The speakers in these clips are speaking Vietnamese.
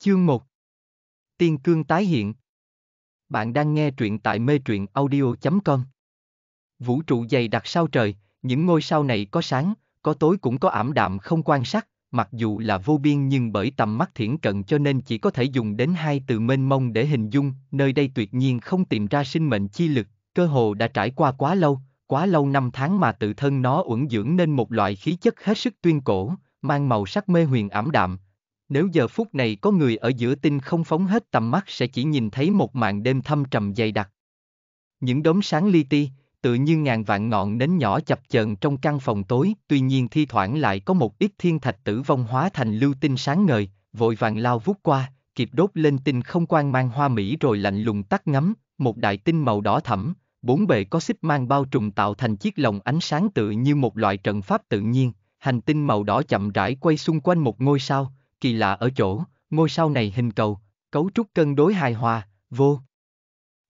Chương 1. Tiên Cương tái hiện. Bạn đang nghe truyện tại metruyenaudio.com. Vũ trụ dày đặc sao trời, những ngôi sao này có sáng, có tối cũng có ảm đạm không quan sát, mặc dù là vô biên nhưng bởi tầm mắt thiển cận cho nên chỉ có thể dùng đến hai từ mênh mông để hình dung, nơi đây tuyệt nhiên không tìm ra sinh mệnh chi lực, cơ hồ đã trải qua quá lâu năm tháng mà tự thân nó uẩn dưỡng nên một loại khí chất hết sức tuyên cổ, mang màu sắc mê huyền ảm đạm. Nếu giờ phút này có người ở giữa tinh không phóng hết tầm mắt sẽ chỉ nhìn thấy một màn đêm thâm trầm dày đặc. Những đốm sáng li ti, tự như ngàn vạn ngọn nến nhỏ chập chờn trong căn phòng tối, tuy nhiên thi thoảng lại có một ít thiên thạch tử vong hóa thành lưu tinh sáng ngời, vội vàng lao vút qua, kịp đốt lên tinh không quang mang hoa mỹ rồi lạnh lùng tắt ngắm, một đại tinh màu đỏ thẫm, bốn bề có xích mang bao trùm tạo thành chiếc lồng ánh sáng tự như một loại trận pháp tự nhiên, hành tinh màu đỏ chậm rãi quay xung quanh một ngôi sao. Kỳ lạ ở chỗ, ngôi sao này hình cầu, cấu trúc cân đối hài hòa, vô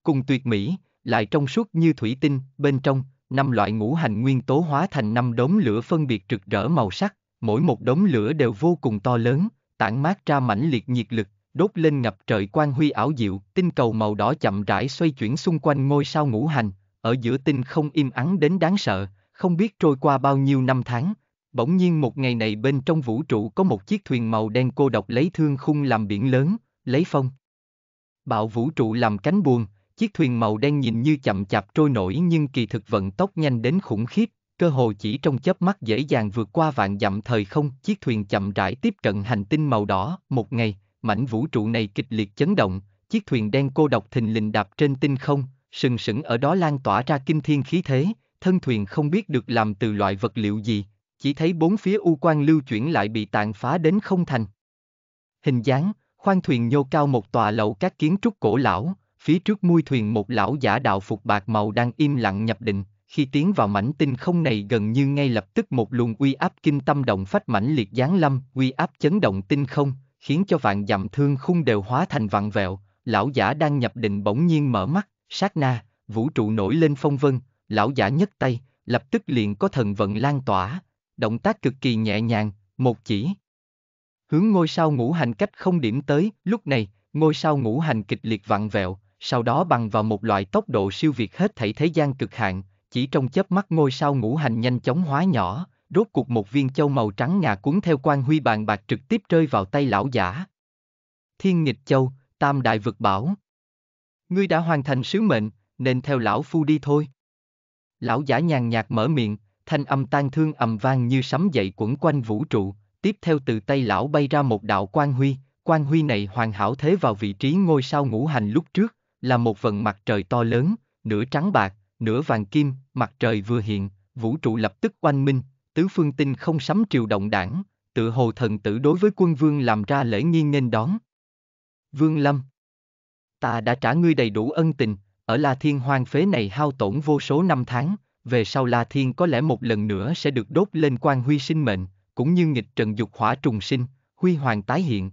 cùng tuyệt mỹ, lại trong suốt như thủy tinh, bên trong, năm loại ngũ hành nguyên tố hóa thành năm đốm lửa phân biệt rực rỡ màu sắc, mỗi một đốm lửa đều vô cùng to lớn, tản mát ra mãnh liệt nhiệt lực, đốt lên ngập trời quang huy ảo diệu, tinh cầu màu đỏ chậm rãi xoay chuyển xung quanh ngôi sao ngũ hành, ở giữa tinh không im ắng đến đáng sợ, không biết trôi qua bao nhiêu năm tháng. Bỗng nhiên một ngày này bên trong vũ trụ có một chiếc thuyền màu đen cô độc lấy thương khung làm biển lớn, lấy phong bạo vũ trụ làm cánh buồm, chiếc thuyền màu đen nhìn như chậm chạp trôi nổi nhưng kỳ thực vận tốc nhanh đến khủng khiếp, cơ hồ chỉ trong chớp mắt dễ dàng vượt qua vạn dặm thời không, chiếc thuyền chậm rãi tiếp cận hành tinh màu đỏ, một ngày, mảnh vũ trụ này kịch liệt chấn động, chiếc thuyền đen cô độc thình lình đạp trên tinh không, sừng sững ở đó lan tỏa ra kinh thiên khí thế, thân thuyền không biết được làm từ loại vật liệu gì. Chỉ thấy bốn phía u quang lưu chuyển lại bị tàn phá đến không thành hình dáng, khoang thuyền nhô cao một tòa lầu các kiến trúc cổ lão, phía trước mui thuyền một lão giả đạo phục bạc màu đang im lặng nhập định, khi tiến vào mảnh tinh không này gần như ngay lập tức một luồng uy áp kinh tâm động phách mãnh liệt giáng lâm, uy áp chấn động tinh không, khiến cho vạn dặm thương khung đều hóa thành vặn vẹo, lão giả đang nhập định bỗng nhiên mở mắt, sát na, vũ trụ nổi lên phong vân, lão giả nhấc tay, lập tức liền có thần vận lan tỏa. Động tác cực kỳ nhẹ nhàng, một chỉ hướng ngôi sao ngũ hành cách không điểm tới, lúc này, ngôi sao ngũ hành kịch liệt vặn vẹo, sau đó bằng vào một loại tốc độ siêu việt hết thảy thế gian cực hạn, chỉ trong chớp mắt ngôi sao ngũ hành nhanh chóng hóa nhỏ, rốt cuộc một viên châu màu trắng ngà cuốn theo quang huy bàn bạc trực tiếp rơi vào tay lão giả. Thiên Nghịch Châu, Tam Đại Vực Bảo. Ngươi đã hoàn thành sứ mệnh, nên theo lão phu đi thôi. Lão giả nhàn nhạt mở miệng. Thanh âm tang thương ầm vang như sấm dậy quẩn quanh vũ trụ, tiếp theo từ tay lão bay ra một đạo quang huy này hoàn hảo thế vào vị trí ngôi sao ngũ hành lúc trước, là một vần mặt trời to lớn, nửa trắng bạc, nửa vàng kim, mặt trời vừa hiện, vũ trụ lập tức oanh minh, tứ phương tinh không sấm triều động đảng, tự hồ thần tử đối với quân vương làm ra lễ nghiêng nghênh đón. Vương Lâm, ta đã trả ngươi đầy đủ ân tình, ở La Thiên Hoang phế này hao tổn vô số năm tháng. Về sau La Thiên có lẽ một lần nữa sẽ được đốt lên quang huy sinh mệnh, cũng như nghịch trần dục hỏa trùng sinh, huy hoàng tái hiện.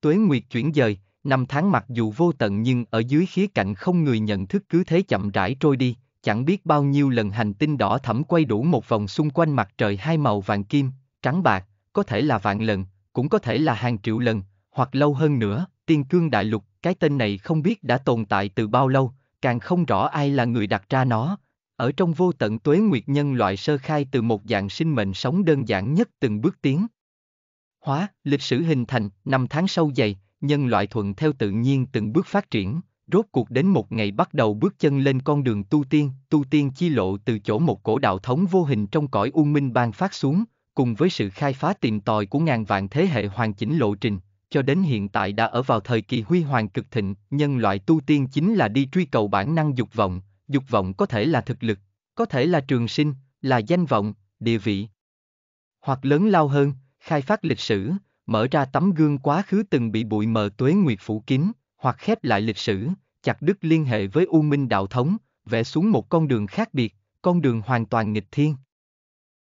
Tuế nguyệt chuyển dời, năm tháng mặc dù vô tận nhưng ở dưới khía cạnh không người nhận thức cứ thế chậm rãi trôi đi, chẳng biết bao nhiêu lần hành tinh đỏ thẫm quay đủ một vòng xung quanh mặt trời hai màu vàng kim, trắng bạc, có thể là vạn lần, cũng có thể là hàng triệu lần, hoặc lâu hơn nữa. Tiên Cương Đại Lục, cái tên này không biết đã tồn tại từ bao lâu, càng không rõ ai là người đặt ra nó. Ở trong vô tận tuế nguyệt nhân loại sơ khai từ một dạng sinh mệnh sống đơn giản nhất từng bước tiến hóa, lịch sử hình thành, năm tháng sâu dày, nhân loại thuận theo tự nhiên từng bước phát triển, rốt cuộc đến một ngày bắt đầu bước chân lên con đường tu tiên chi lộ từ chỗ một cổ đạo thống vô hình trong cõi u minh ban phát xuống, cùng với sự khai phá tìm tòi của ngàn vạn thế hệ hoàn chỉnh lộ trình, cho đến hiện tại đã ở vào thời kỳ huy hoàng cực thịnh, nhân loại tu tiên chính là đi truy cầu bản năng dục vọng. Dục vọng có thể là thực lực, có thể là trường sinh, là danh vọng, địa vị. Hoặc lớn lao hơn, khai phát lịch sử, mở ra tấm gương quá khứ từng bị bụi mờ tuế nguyệt phủ kín, hoặc khép lại lịch sử, chặt đứt liên hệ với U Minh Đạo Thống, vẽ xuống một con đường khác biệt, con đường hoàn toàn nghịch thiên.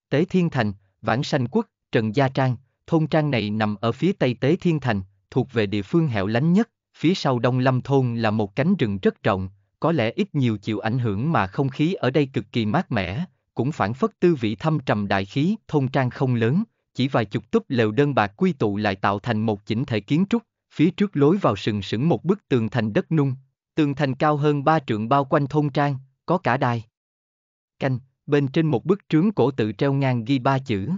Tế Thiên Thành, Vãng Sanh Quốc, Trần Gia Trang, thôn trang này nằm ở phía tây Tế Thiên Thành, thuộc về địa phương hẻo lánh nhất, phía sau Đông Lâm Thôn là một cánh rừng rất rộng. Có lẽ ít nhiều chịu ảnh hưởng mà không khí ở đây cực kỳ mát mẻ, cũng phản phất tư vị thâm trầm đại khí, thôn trang không lớn, chỉ vài chục túp lều đơn bạc quy tụ lại tạo thành một chỉnh thể kiến trúc, Phía trước lối vào sừng sững một bức tường thành đất nung, tường thành cao hơn 3 trượng bao quanh thôn trang, có cả đài canh, bên trên một bức trướng cổ tự treo ngang ghi 3 chữ.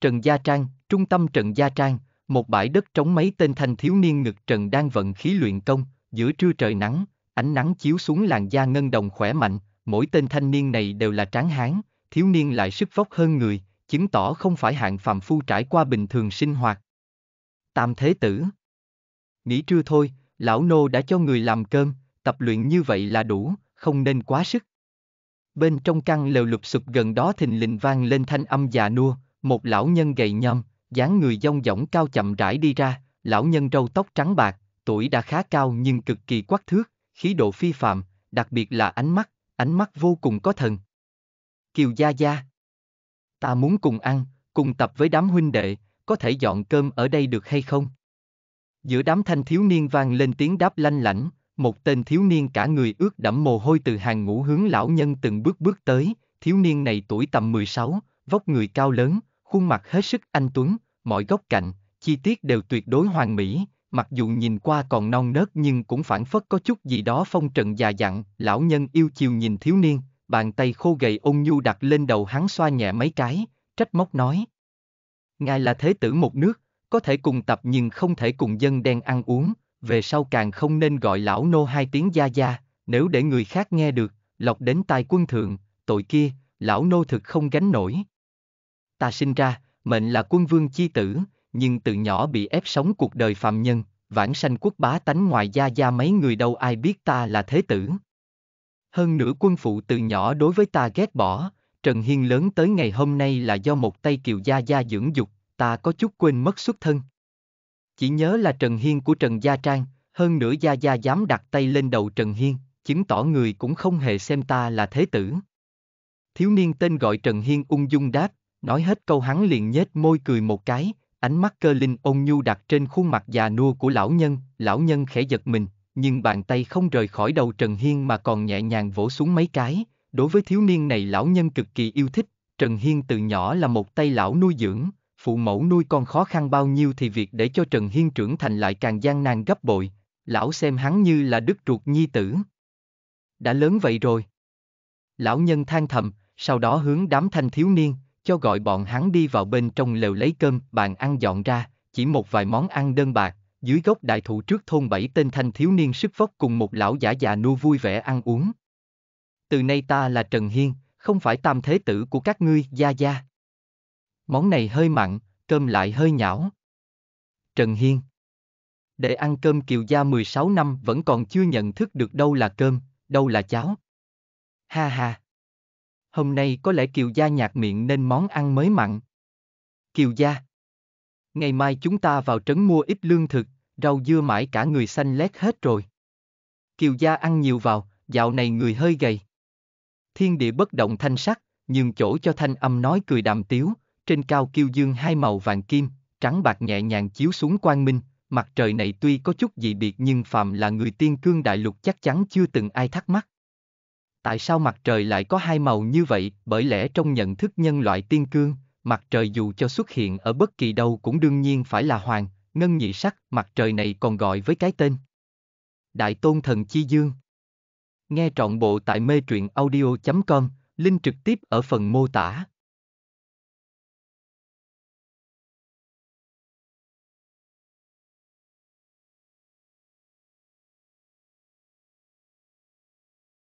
Trần Gia Trang, trung tâm Trần Gia Trang, một bãi đất trống mấy tên thanh thiếu niên ngực trần đang vận khí luyện công, giữa trưa trời nắng, ánh nắng chiếu xuống làn da ngân đồng khỏe mạnh, mỗi tên thanh niên này đều là tráng hán, thiếu niên lại sức vóc hơn người, chứng tỏ không phải hạng phàm phu trải qua bình thường sinh hoạt. Tam Thế Tử, nghỉ trưa thôi, lão nô đã cho người làm cơm, tập luyện như vậy là đủ, không nên quá sức. Bên trong căn lều lụp xụp gần đó thình lình vang lên thanh âm già nua, một lão nhân gầy nhom, dáng người dong dỏng cao chậm rãi đi ra, lão nhân râu tóc trắng bạc, tuổi đã khá cao nhưng cực kỳ quắc thước, khí độ phi phàm, đặc biệt là ánh mắt vô cùng có thần. Kiều Gia Gia, ta muốn cùng ăn, cùng tập với đám huynh đệ, có thể dọn cơm ở đây được hay không? Giữa đám thanh thiếu niên vang lên tiếng đáp lanh lảnh, một tên thiếu niên cả người ướt đẫm mồ hôi từ hàng ngũ hướng lão nhân từng bước tới, thiếu niên này tuổi tầm 16, vóc người cao lớn, khuôn mặt hết sức anh tuấn, mọi góc cạnh, chi tiết đều tuyệt đối hoàn mỹ, mặc dù nhìn qua còn non nớt nhưng cũng phảng phất có chút gì đó phong trần già dặn, lão nhân yêu chiều nhìn thiếu niên, bàn tay khô gầy ôn nhu đặt lên đầu hắn xoa nhẹ mấy cái, trách móc nói. Ngài là thế tử một nước, có thể cùng tập nhưng không thể cùng dân đen ăn uống, về sau càng không nên gọi lão nô 2 tiếng gia gia, nếu để người khác nghe được, lọc đến tai quân thượng, tội kia, lão nô thực không gánh nổi. Ta sinh ra, mệnh là quân vương chi tử, nhưng từ nhỏ bị ép sống cuộc đời phàm nhân, vãng sanh quốc bá tánh ngoài gia gia mấy người đâu ai biết ta là thế tử. Hơn nữa quân phụ từ nhỏ đối với ta ghét bỏ, Trần Hiên lớn tới ngày hôm nay là do một tay Kiều Gia Gia dưỡng dục, ta có chút quên mất xuất thân. Chỉ nhớ là Trần Hiên của Trần Gia Trang, hơn nữa Gia Gia dám đặt tay lên đầu Trần Hiên, chứng tỏ người cũng không hề xem ta là thế tử. Thiếu niên tên gọi Trần Hiên ung dung đáp, nói hết câu hắn liền nhếch môi cười một cái, ánh mắt cơ linh ôn nhu đặt trên khuôn mặt già nua của lão nhân khẽ giật mình, nhưng bàn tay không rời khỏi đầu Trần Hiên mà còn nhẹ nhàng vỗ xuống mấy cái. Đối với thiếu niên này lão nhân cực kỳ yêu thích, Trần Hiên từ nhỏ là một tay lão nuôi dưỡng, phụ mẫu nuôi con khó khăn bao nhiêu thì việc để cho Trần Hiên trưởng thành lại càng gian nan gấp bội, lão xem hắn như là đứt ruột nhi tử. Đã lớn vậy rồi. Lão nhân than thầm, sau đó hướng đám thanh thiếu niên, cho gọi bọn hắn đi vào bên trong lều lấy cơm, bàn ăn dọn ra, chỉ một vài món ăn đơn bạc, dưới gốc đại thụ trước thôn 7 tên thanh thiếu niên sức vóc cùng một lão giả già nua vui vẻ ăn uống. Từ nay ta là Trần Hiên, không phải tam thế tử của các ngươi, gia gia. Món này hơi mặn, cơm lại hơi nhão. Trần Hiên, để ăn cơm Kiều Gia 16 năm vẫn còn chưa nhận thức được đâu là cơm, đâu là cháo. Ha ha. Hôm nay có lẽ Kiều Gia nhạt miệng nên món ăn mới mặn. Kiều Gia, ngày mai chúng ta vào trấn mua ít lương thực, rau dưa mãi cả người xanh lét hết rồi. Kiều Gia ăn nhiều vào, dạo này người hơi gầy. Thiên địa bất động thanh sắc, nhường chỗ cho thanh âm nói cười đàm tiếu, trên cao kiêu dương hai màu vàng kim, trắng bạc nhẹ nhàng chiếu xuống quang minh, mặt trời này tuy có chút dị biệt nhưng phàm là người Tiên Cương Đại Lục chắc chắn chưa từng ai thắc mắc. Tại sao mặt trời lại có hai màu như vậy? Bởi lẽ trong nhận thức nhân loại Tiên Cương, mặt trời dù cho xuất hiện ở bất kỳ đâu cũng đương nhiên phải là hoàng, ngân nhị sắc, mặt trời này còn gọi với cái tên Đại Tôn Thần Chi Dương. Nghe trọn bộ tại metruyenaudio.com, link trực tiếp ở phần mô tả.